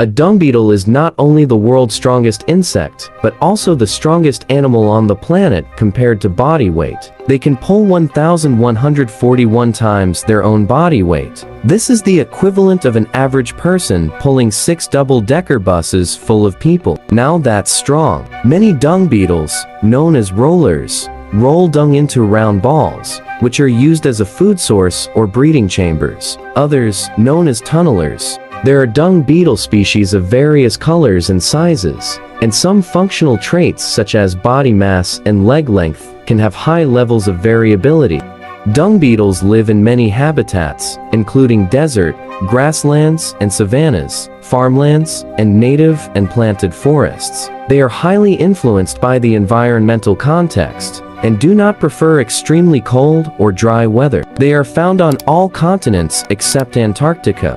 A dung beetle is not only the world's strongest insect, but also the strongest animal on the planet compared to body weight. They can pull 1,141 times their own body weight. This is the equivalent of an average person pulling 6 double-decker buses full of people. Now that's strong. Many dung beetles, known as rollers, roll dung into round balls, which are used as a food source or breeding chambers. Others, known as tunnelers. There are dung beetle species of various colors and sizes, and some functional traits such as body mass and leg length can have high levels of variability. Dung beetles live in many habitats, including desert, grasslands and savannas, farmlands, and native and planted forests. They are highly influenced by the environmental context, and do not prefer extremely cold or dry weather. They are found on all continents except Antarctica.